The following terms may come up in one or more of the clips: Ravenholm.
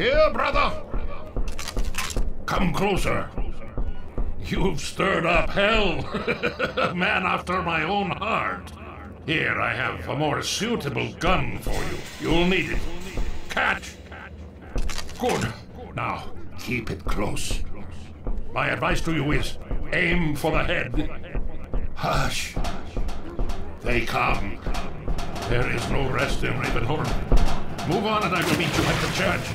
Here, brother! Come closer. You've stirred up hell. Man after my own heart. Here, I have a more suitable gun for you. You'll need it. Catch! Good. Now, keep it close. My advice to you is, aim for the head. Hush. They come. There is no rest in Ravenholm. Move on and I will meet you at the church.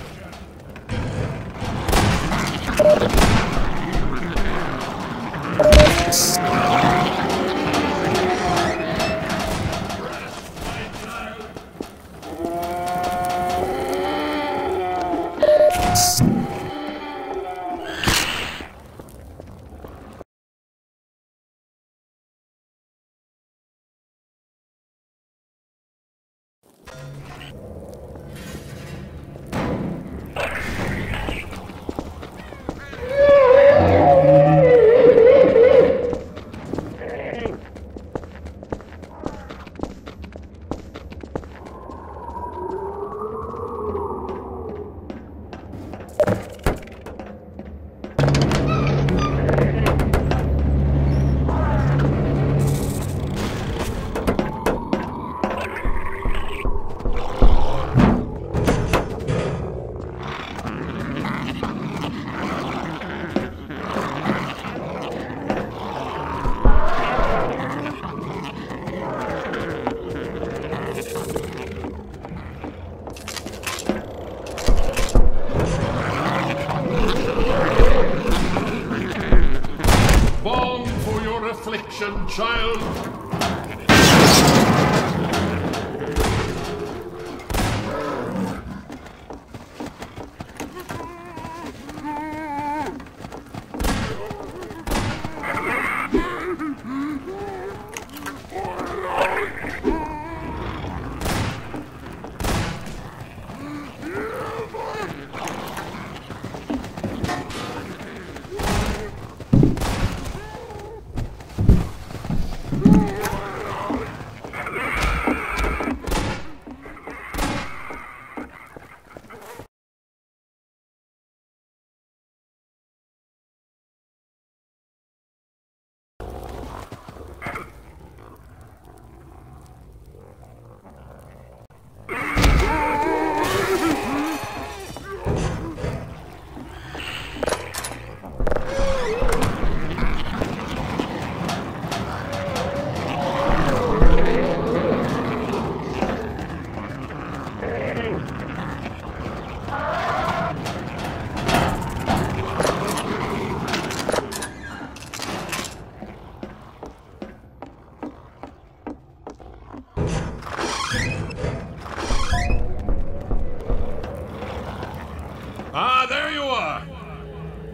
Child!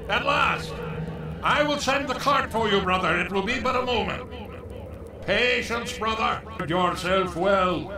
At last! I will send the cart for you, brother. It will be but a moment. Patience, brother. Do yourself well.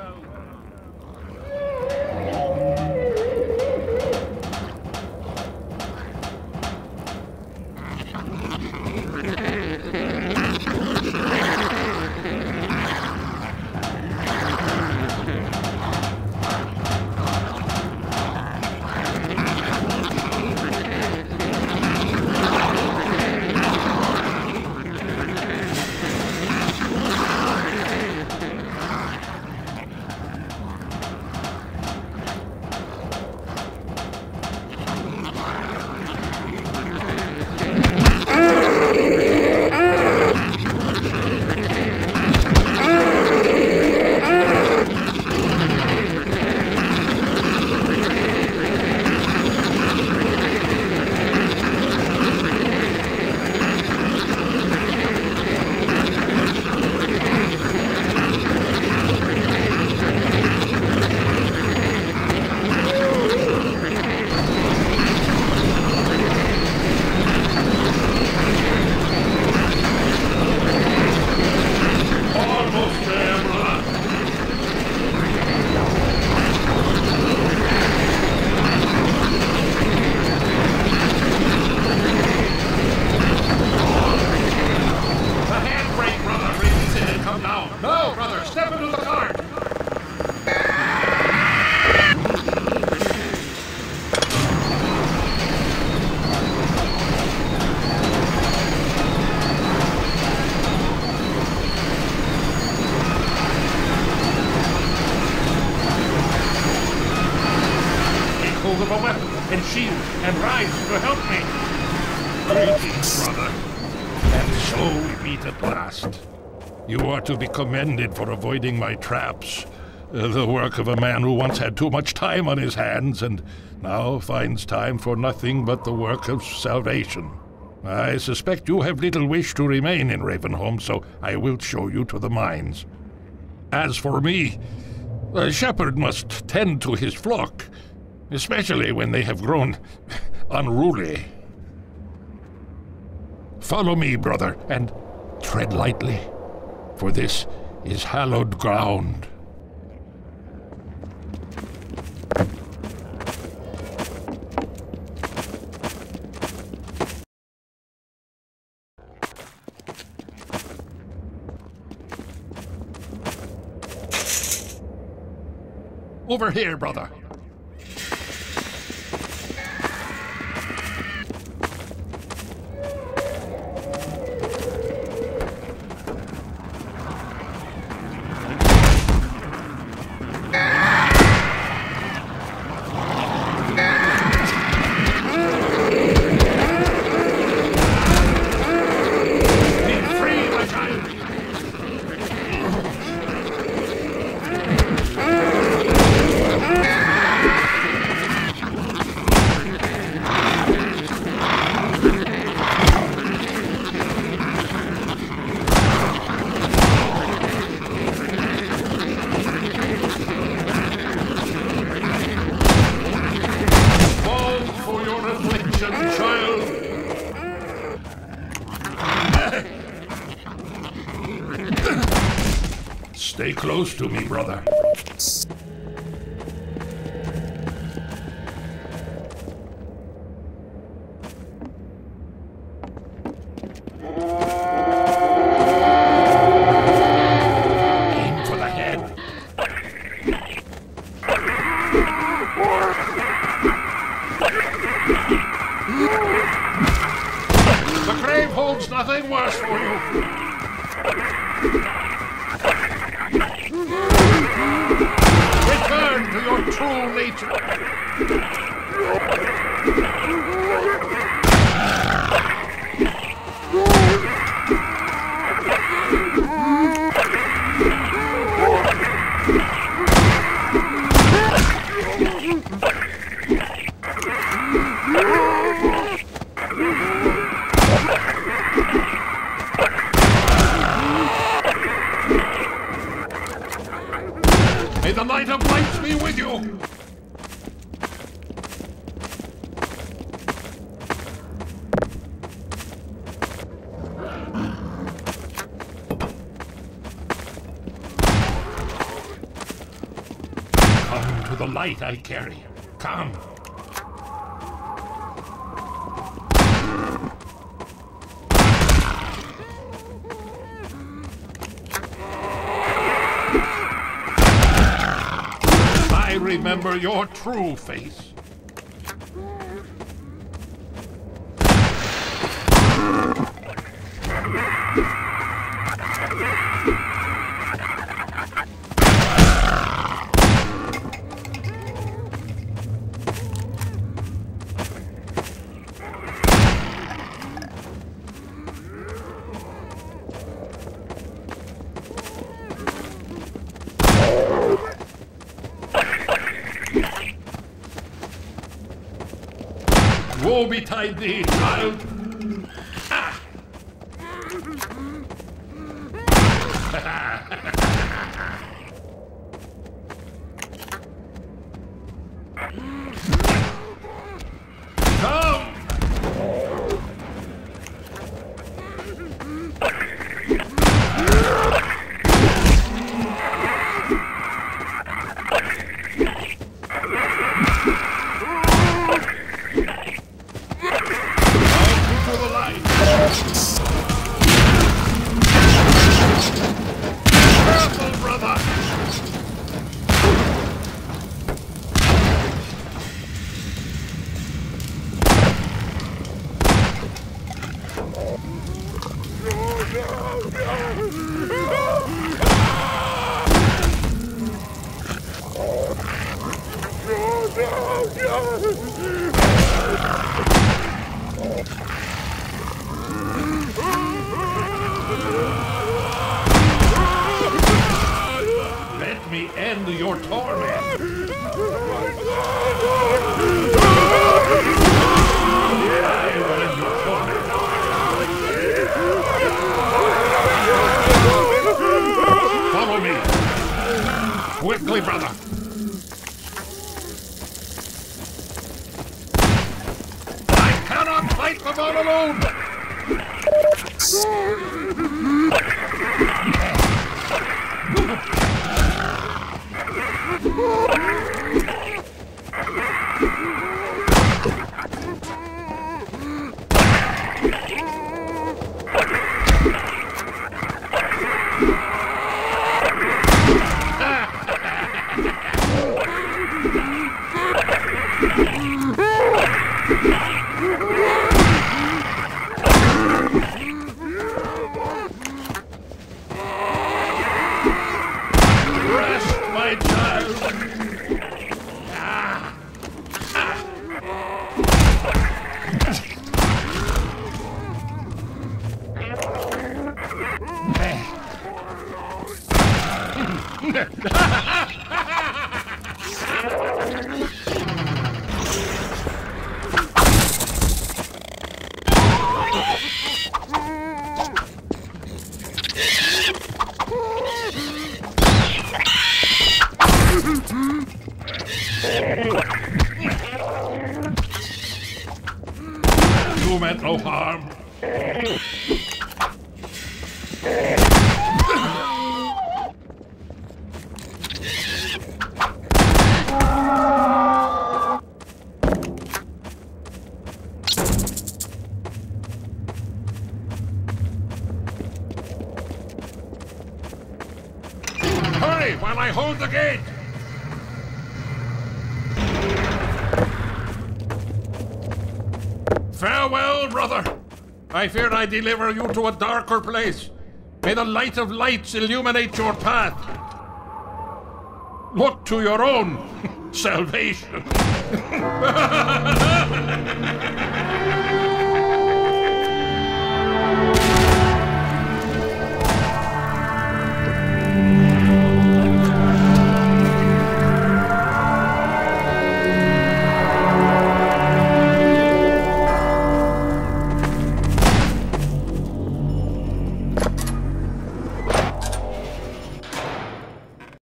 of a weapon and shield and rise to help me. Greetings, brother. And so we meet at last. You are to be commended for avoiding my traps. The work of a man who once had too much time on his hands and now finds time for nothing but the work of salvation. I suspect you have little wish to remain in Ravenholm, so I will show you to the mines. As for me, a shepherd must tend to his flock, especially when they have grown unruly. Follow me, brother, and tread lightly, for this is hallowed ground. Over here, brother. Stay close to me, brother. The light I carry. Come. I remember your true face. Woe betide thee, child! Ah. Come! Let me end your torment. Follow me. Quickly, brother. Fight them all alone! You meant no harm. Hurry while I hold the gate! Farewell, brother. I fear I deliver you to a darker place. May the light of lights illuminate your path. Look to your own salvation.